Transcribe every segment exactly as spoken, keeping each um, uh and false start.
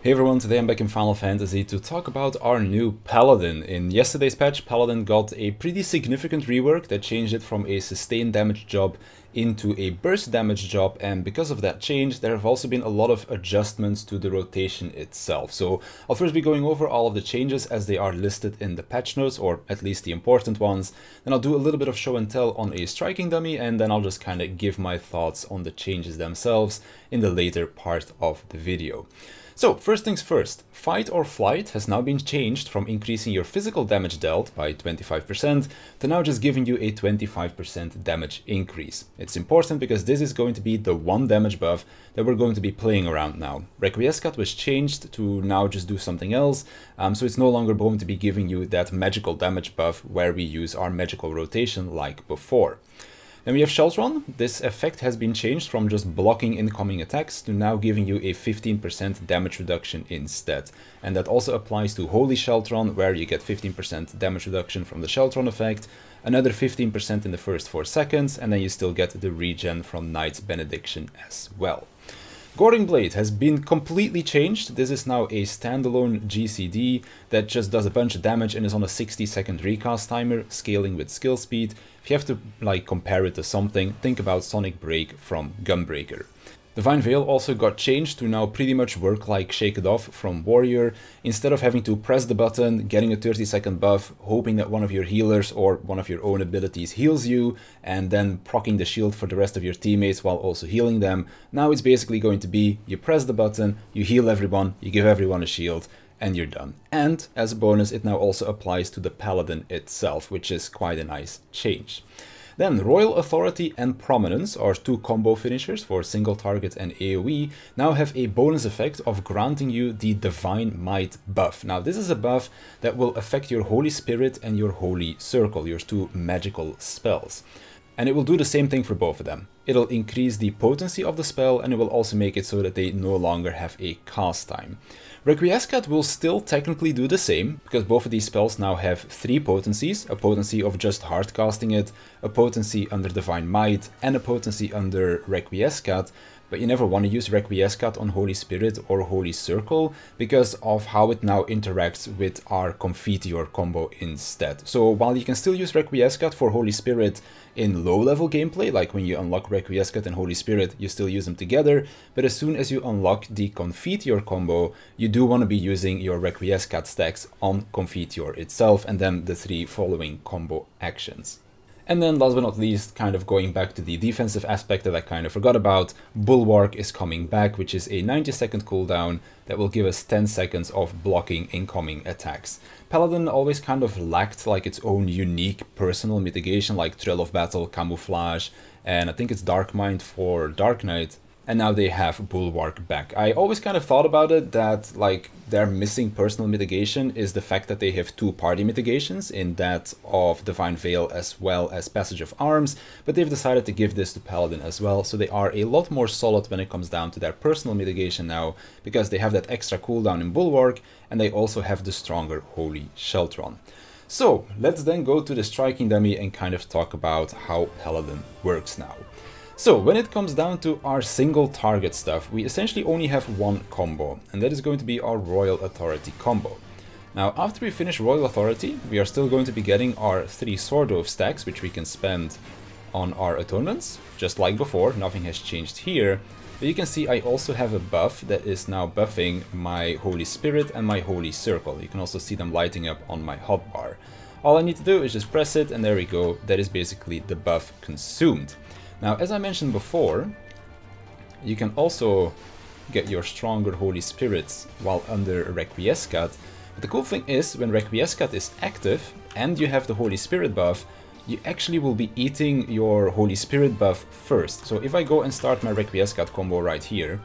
Hey everyone, today I'm back in Final Fantasy to talk about our new Paladin. In yesterday's patch, Paladin got a pretty significant rework that changed it from a sustained damage job into a burst damage job, and because of that change there have also been a lot of adjustments to the rotation itself. So I'll first be going over all of the changes as they are listed in the patch notes, or at least the important ones, then I'll do a little bit of show and tell on a striking dummy, and then I'll just kind of give my thoughts on the changes themselves in the later part of the video. So, first things first, Fight or Flight has now been changed from increasing your physical damage dealt by twenty-five percent to now just giving you a twenty-five percent damage increase. It's important because this is going to be the one damage buff that we're going to be playing around now. Requiescat was changed to now just do something else, um, so it's no longer going to be giving you that magical damage buff where we use our magical rotation like before. Then we have Sheltron. This effect has been changed from just blocking incoming attacks to now giving you a fifteen percent damage reduction instead. And that also applies to Holy Sheltron, where you get fifteen percent damage reduction from the Sheltron effect, another fifteen percent in the first four seconds, and then you still get the regen from Knight's Benediction as well. Goring Blade has been completely changed. This is now a standalone G C D that just does a bunch of damage and is on a sixty second recast timer, scaling with skill speed. If you have to like compare it to something, think about Sonic Break from Gunbreaker. Divine Veil also got changed to now pretty much work like Shake It Off from Warrior. Instead of having to press the button, getting a thirty second buff, hoping that one of your healers or one of your own abilities heals you, and then procking the shield for the rest of your teammates while also healing them, now it's basically going to be, you press the button, you heal everyone, you give everyone a shield, and you're done. And, as a bonus, it now also applies to the Paladin itself, which is quite a nice change. Then Royal Authority and Prominence, our two combo finishers for single target and AoE, now have a bonus effect of granting you the Divine Might buff. Now this is a buff that will affect your Holy Spirit and your Holy Circle, your two magical spells. And it will do the same thing for both of them. It'll increase the potency of the spell, and it will also make it so that they no longer have a cast time. Requiescat will still technically do the same, because both of these spells now have three potencies, a potency of just hard casting it, a potency under Divine Might, and a potency under Requiescat, but you never want to use Requiescat on Holy Spirit or Holy Circle because of how it now interacts with our Confiteor combo instead. So while you can still use Requiescat for Holy Spirit in low-level gameplay, like when you unlock Requiescat and Holy Spirit, you still use them together, but as soon as you unlock the Confiteor combo, you do want to be using your Requiescat stacks on Confiteor itself and then the three following combo actions. And then last but not least, kind of going back to the defensive aspect that I kind of forgot about, Bulwark is coming back, which is a ninety second cooldown that will give us ten seconds of blocking incoming attacks. Paladin always kind of lacked like its own unique personal mitigation, like Thrill of Battle, Camouflage, and I think it's Dark Mind for Dark Knight. And now they have Bulwark back. I always kind of thought about it that like their missing personal mitigation is the fact that they have two party mitigations, in that of Divine Veil as well as Passage of Arms, but they've decided to give this to Paladin as well, so they are a lot more solid when it comes down to their personal mitigation now, because they have that extra cooldown in Bulwark, and they also have the stronger Holy Sheltron. So let's then go to the striking dummy and kind of talk about how Paladin works now. So, when it comes down to our single target stuff, we essentially only have one combo, and that is going to be our Royal Authority combo. Now, after we finish Royal Authority, we are still going to be getting our three Sword Oath stacks, which we can spend on our Atonements, just like before, nothing has changed here. But you can see I also have a buff that is now buffing my Holy Spirit and my Holy Circle. You can also see them lighting up on my hotbar. All I need to do is just press it, and there we go, that is basically the buff consumed. Now, as I mentioned before, you can also get your stronger Holy Spirits while under Requiescat. But the cool thing is, when Requiescat is active and you have the Holy Spirit buff, you actually will be eating your Holy Spirit buff first. So if I go and start my Requiescat combo right here,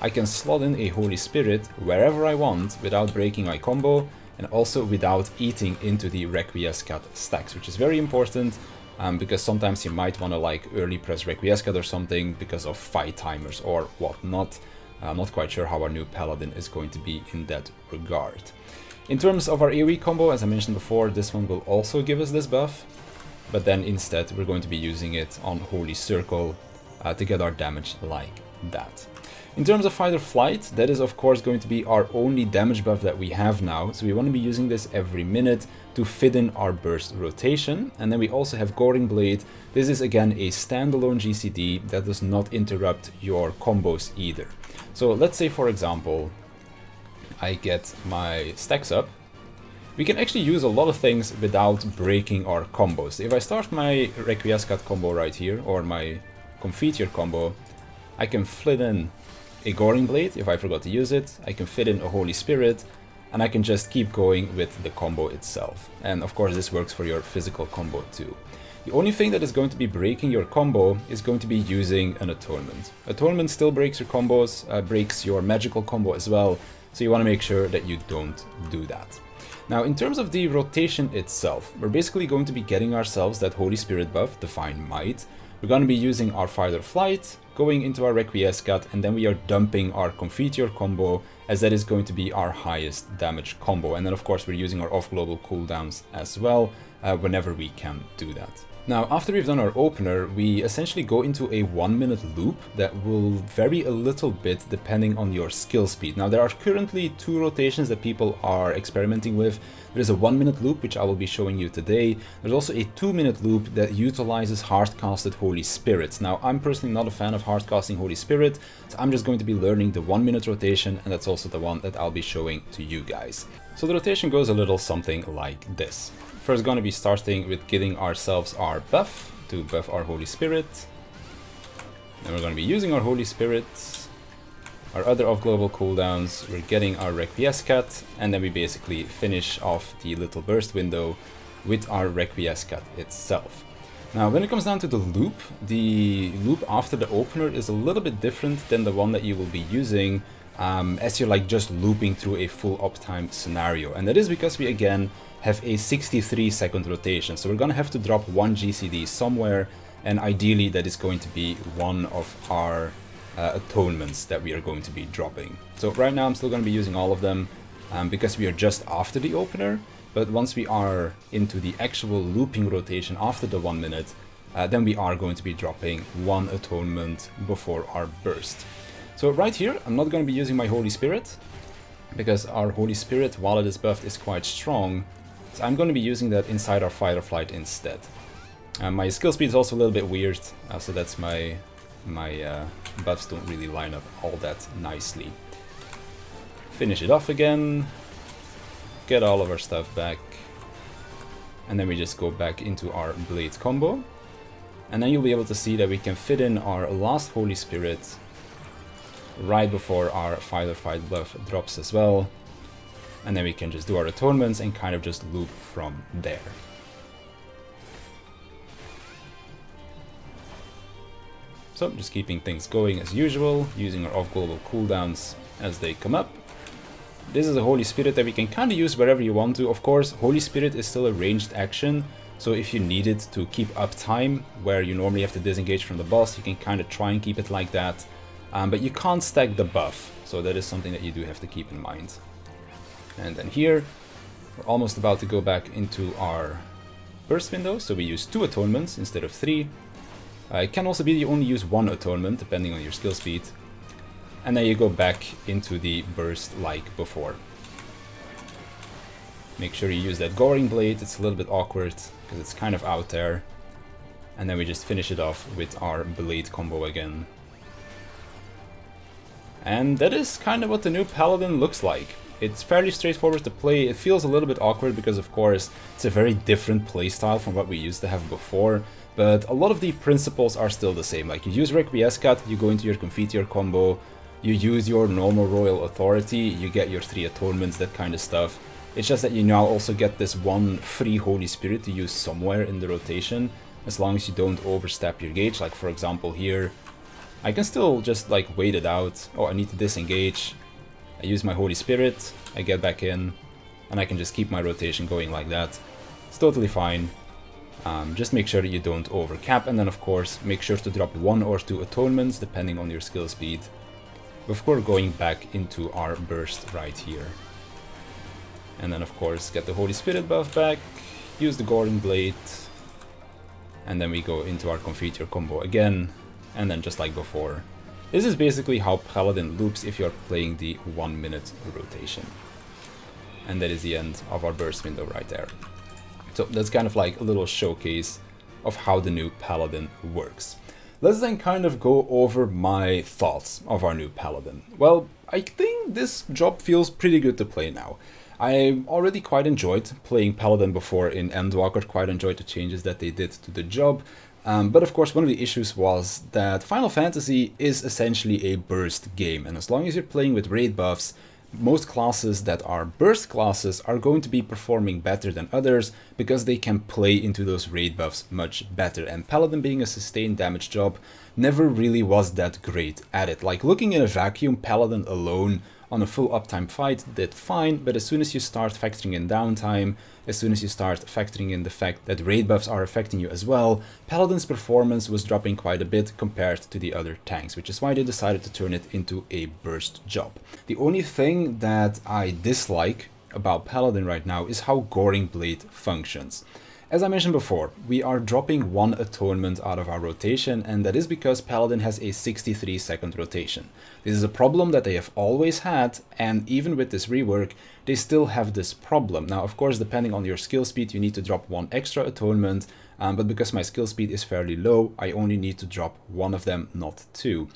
I can slot in a Holy Spirit wherever I want without breaking my combo, and also without eating into the Requiescat stacks, which is very important. Um, because sometimes you might want to like early press Requiescat or something because of fight timers or whatnot. I'm not quite sure how our new Paladin is going to be in that regard. In terms of our AoE combo, as I mentioned before, this one will also give us this buff, but then instead we're going to be using it on Holy Circle uh, to get our damage like that. In terms of Fight or Flight, that is of course going to be our only damage buff that we have now, so we want to be using this every minute to fit in our burst rotation. And then we also have Goring Blade. This is again a standalone G C D that does not interrupt your combos either. So let's say for example, I get my stacks up. We can actually use a lot of things without breaking our combos. If I start my Requiescat combo right here, or my Confiteor combo, I can fit in a Goring Blade if I forgot to use it, I can fit in a Holy Spirit, and I can just keep going with the combo itself. And of course this works for your physical combo too. The only thing that is going to be breaking your combo is going to be using an Atonement. Atonement still breaks your combos, uh, breaks your magical combo as well, so you want to make sure that you don't do that. Now, in terms of the rotation itself, we're basically going to be getting ourselves that Holy Spirit buff, Divine Might. We're going to be using our Fight or Flight, going into our Requiescat, and then we are dumping our Confiteor combo, as that is going to be our highest damage combo. And then, of course, we're using our off-global cooldowns as well, uh, whenever we can do that. Now, after we've done our opener, we essentially go into a one-minute loop that will vary a little bit depending on your skill speed. Now, there are currently two rotations that people are experimenting with. There is a one-minute loop, which I will be showing you today. There's also a two-minute loop that utilizes hardcasted Holy Spirits. Now, I'm personally not a fan of hardcasting Holy Spirit, so I'm just going to be learning the one-minute rotation, and that's also the one that I'll be showing to you guys. So the rotation goes a little something like this. First going to be starting with getting ourselves our buff, to buff our Holy Spirit. Then we're going to be using our Holy Spirit, our other off-global cooldowns, we're getting our Requiescat, and then we basically finish off the little burst window with our Requiescat itself. Now, when it comes down to the loop, the loop after the opener is a little bit different than the one that you will be using um, as you're like just looping through a full uptime scenario. And that is because we again have a sixty-three second rotation. So we're gonna have to drop one G C D somewhere, and ideally that is going to be one of our uh, atonements that we are going to be dropping. So right now I'm still gonna be using all of them um, because we are just after the opener, but once we are into the actual looping rotation after the one minute, uh, then we are going to be dropping one atonement before our burst. So right here, I'm not gonna be using my Holy Spirit because our Holy Spirit, while it is buffed, is quite strong. So I'm going to be using that inside our Fight or Flight instead. Uh, my skill speed is also a little bit weird, uh, so that's my my uh, buffs don't really line up all that nicely. Finish it off again, get all of our stuff back, and then we just go back into our Blade combo. And then you'll be able to see that we can fit in our last Holy Spirit right before our Fight or Flight buff drops as well. And then we can just do our atonements and kind of just loop from there. So just keeping things going as usual, using our off-global cooldowns as they come up. This is a Holy Spirit that we can kind of use wherever you want to. Of course, Holy Spirit is still a ranged action, so if you need it to keep up time, where you normally have to disengage from the boss, you can kind of try and keep it like that. Um, but you can't stack the buff, so that is something that you do have to keep in mind. And then here, we're almost about to go back into our burst window, so we use two atonements instead of three. Uh, it can also be you only use one atonement, depending on your skill speed. And then you go back into the burst like before. Make sure you use that Goring Blade, it's a little bit awkward, because it's kind of out there. And then we just finish it off with our Blade combo again. And that is kind of what the new Paladin looks like. It's fairly straightforward to play. It feels a little bit awkward because, of course, it's a very different playstyle from what we used to have before, but a lot of the principles are still the same. Like, you use Requiescat, you go into your Confiteor combo, you use your normal Royal Authority, you get your three atonements, that kind of stuff. It's just that you now also get this one free Holy Spirit to use somewhere in the rotation, as long as you don't overstep your gauge. Like, for example, here, I can still just, like, wait it out. Oh, I need to disengage. I use my Holy Spirit, I get back in, and I can just keep my rotation going like that. It's totally fine. Um, just make sure that you don't overcap, and then of course, make sure to drop one or two atonements, depending on your skill speed, before going back into our burst right here. And then of course, get the Holy Spirit buff back, use the Goring Blade, and then we go into our Confiteor combo again, and then just like before, This is basically how Paladin loops if you're playing the one minute rotation. And that is the end of our burst window right there. So that's kind of like a little showcase of how the new Paladin works. Let's then kind of go over my thoughts of our new Paladin. Well, I think this job feels pretty good to play now. I already quite enjoyed playing Paladin before in Endwalker, quite enjoyed the changes that they did to the job. Um, but of course, one of the issues was that Final Fantasy is essentially a burst game. And as long as you're playing with raid buffs, most classes that are burst classes are going to be performing better than others because they can play into those raid buffs much better. And Paladin, being a sustained damage job, never really was that great at it. Like, looking in a vacuum, Paladin alone on a full uptime fight did fine, but as soon as you start factoring in downtime, as soon as you start factoring in the fact that raid buffs are affecting you as well, Paladin's performance was dropping quite a bit compared to the other tanks, which is why they decided to turn it into a burst job. The only thing that I dislike about Paladin right now is how Goring Blade functions. As I mentioned before, we are dropping one Atonement out of our rotation, and that is because Paladin has a sixty-three second rotation. This is a problem that they have always had, and even with this rework, they still have this problem. Now, of course, depending on your skill speed, you need to drop one extra Atonement, um, but because my skill speed is fairly low, I only need to drop one of them, not two.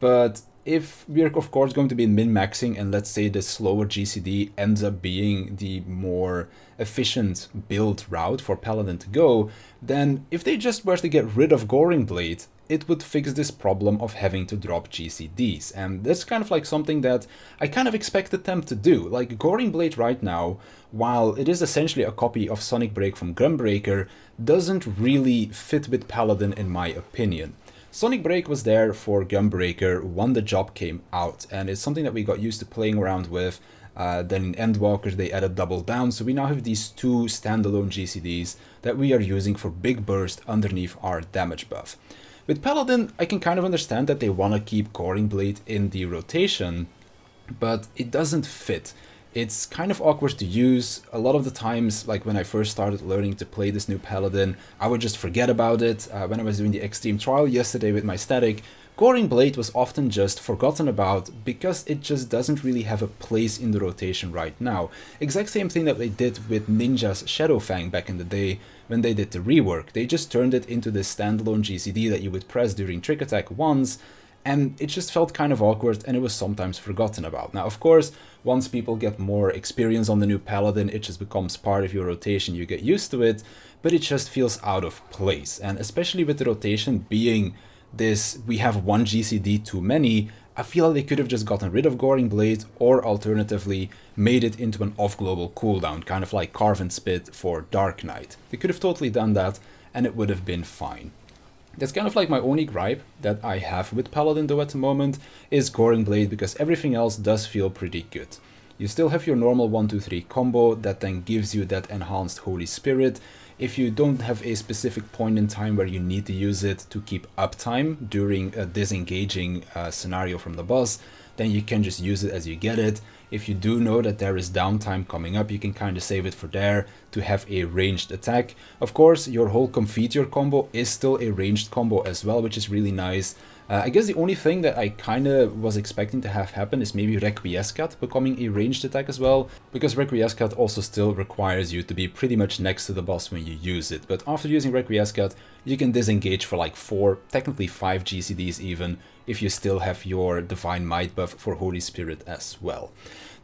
But if we're, of course, going to be min-maxing, and let's say the slower G C D ends up being the more efficient build route for Paladin to go, then if they just were to get rid of Goring Blade, it would fix this problem of having to drop G C Ds. And that's kind of like something that I kind of expected them to do. Like, Goring Blade right now, while it is essentially a copy of Sonic Break from Gunbreaker, doesn't really fit with Paladin in my opinion. Sonic Break was there for Gunbreaker when the job came out, and it's something that we got used to playing around with. Uh, then in Endwalker they added Double Down, so we now have these two standalone G C Ds that we are using for big burst underneath our damage buff. With Paladin, I can kind of understand that they want to keep Goring Blade in the rotation, but it doesn't fit. It's kind of awkward to use. A lot of the times, like when I first started learning to play this new Paladin, I would just forget about it. Uh, when I was doing the Extreme Trial yesterday with my static, Goring Blade was often just forgotten about because it just doesn't really have a place in the rotation right now. Exact same thing that they did with Ninja's Shadow Fang back in the day when they did the rework. They just turned it into this standalone G C D that you would press during Trick Attack once, and it just felt kind of awkward, and it was sometimes forgotten about. Now, of course, once people get more experience on the new Paladin, it just becomes part of your rotation, you get used to it, but it just feels out of place. And especially with the rotation being this, we have one G C D too many, I feel like they could have just gotten rid of Goring Blade, or alternatively made it into an off-global cooldown, kind of like Carve and Spit for Dark Knight. They could have totally done that, and it would have been fine. That's kind of like my only gripe that I have with Paladin though at the moment, is Goring Blade, because everything else does feel pretty good. You still have your normal one two three combo that then gives you that enhanced Holy Spirit. If you don't have a specific point in time where you need to use it to keep uptime during a disengaging uh, scenario from the boss, then you can just use it as you get it. If you do know that there is downtime coming up, you can kind of save it for there to have a ranged attack. Of course, your whole Confiteor combo is still a ranged combo as well, which is really nice. Uh, I guess the only thing that I kind of was expecting to have happen is maybe Requiescat becoming a ranged attack as well, because Requiescat also still requires you to be pretty much next to the boss when you use it. But after using Requiescat, you can disengage for like four, technically five G C Ds even, if you still have your Divine Might buff for Holy Spirit as well.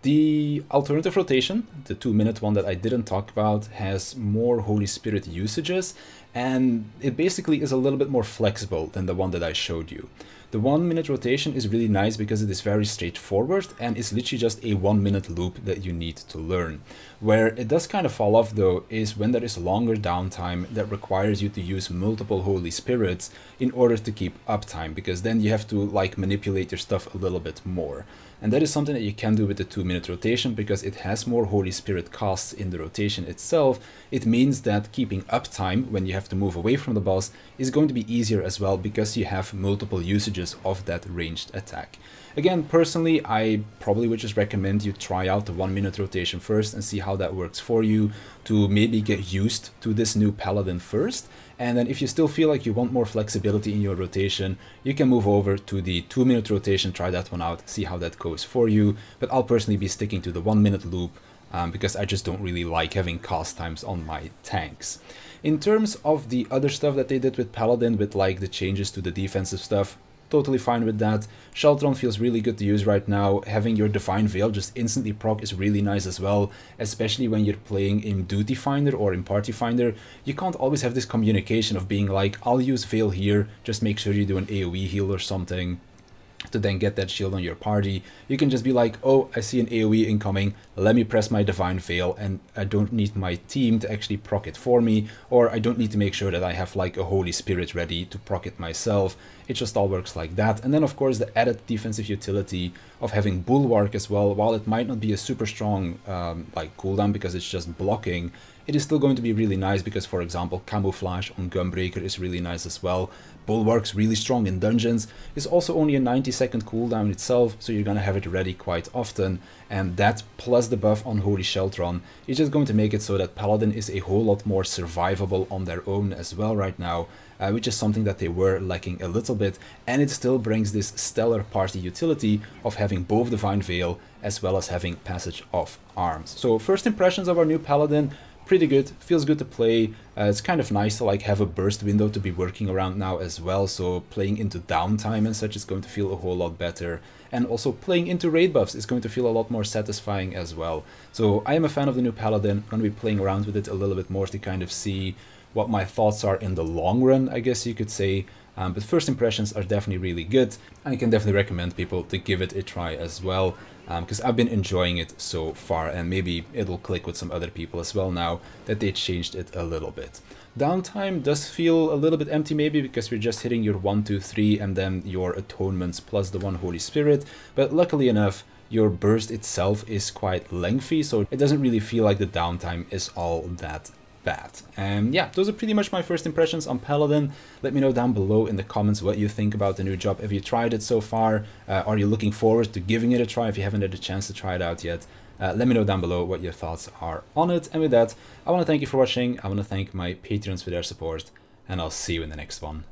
The alternative rotation, the two minute one that I didn't talk about, has more Holy Spirit usages, and it basically is a little bit more flexible than the one that I showed you. The one minute rotation is really nice because it is very straightforward, and it's literally just a one minute loop that you need to learn. Where it does kind of fall off though is when there is longer downtime that requires you to use multiple Holy Spirits in order to keep uptime, because then you have to like manipulate your stuff a little bit more. And that is something that you can do with the two minute rotation because it has more Holy Spirit casts in the rotation itself. It means that keeping uptime when you have to move away from the boss is going to be easier as well because you have multiple usages advantages of that ranged attack. Again, personally, I probably would just recommend you try out the one minute rotation first and see how that works for you, to maybe get used to this new Paladin first. And then if you still feel like you want more flexibility in your rotation, you can move over to the two minute rotation, try that one out, see how that goes for you. But I'll personally be sticking to the one minute loop um, because I just don't really like having cast times on my tanks. In terms of the other stuff that they did with Paladin, with like the changes to the defensive stuff, totally fine with that. Sheltron feels really good to use right now. Having your Divine Veil just instantly proc is really nice as well, especially when you're playing in Duty Finder or in Party Finder. You can't always have this communication of being like, I'll use Veil here, just make sure you do an AoE heal or something to then get that shield on your party. You can just be like, oh, I see an AoE incoming, let me press my Divine Veil, and I don't need my team to actually proc it for me, or I don't need to make sure that I have like a Holy Spirit ready to proc it myself. It just all works like that. And then of course the added defensive utility of having Bulwark as well. While it might not be a super strong um, like cooldown because it's just blocking, it is still going to be really nice because, for example, Camouflage on Gunbreaker is really nice as well. Bulwark's really strong in dungeons. It's also only a ninety second cooldown itself, so you're going to have it ready quite often. And that, plus the buff on Holy Sheltron, is just going to make it so that Paladin is a whole lot more survivable on their own as well right now, uh, which is something that they were lacking a little bit. And it still brings this stellar party utility of having both Divine Veil as well as having Passage of Arms. So first impressions of our new Paladin, pretty good, feels good to play. Uh, it's kind of nice to like have a burst window to be working around now as well, so playing into downtime and such is going to feel a whole lot better. And also playing into raid buffs is going to feel a lot more satisfying as well. So I am a fan of the new Paladin. I'm going to be playing around with it a little bit more to kind of see what my thoughts are in the long run, I guess you could say. Um, but first impressions are definitely really good, and I can definitely recommend people to give it a try as well, because um, I've been enjoying it so far, and maybe it'll click with some other people as well now that they changed it a little bit. Downtime does feel a little bit empty maybe, because we're just hitting your one, two, three, and then your Atonements plus the one Holy Spirit, but luckily enough, your burst itself is quite lengthy, so it doesn't really feel like the downtime is all that bad. And yeah, those are pretty much my first impressions on Paladin. Let me know down below in the comments what you think about the new job. Have you tried it so far? Uh, are you looking forward to giving it a try if you haven't had a chance to try it out yet? Uh, let me know down below what your thoughts are on it. And with that, I want to thank you for watching. I want to thank my Patreons for their support, and I'll see you in the next one.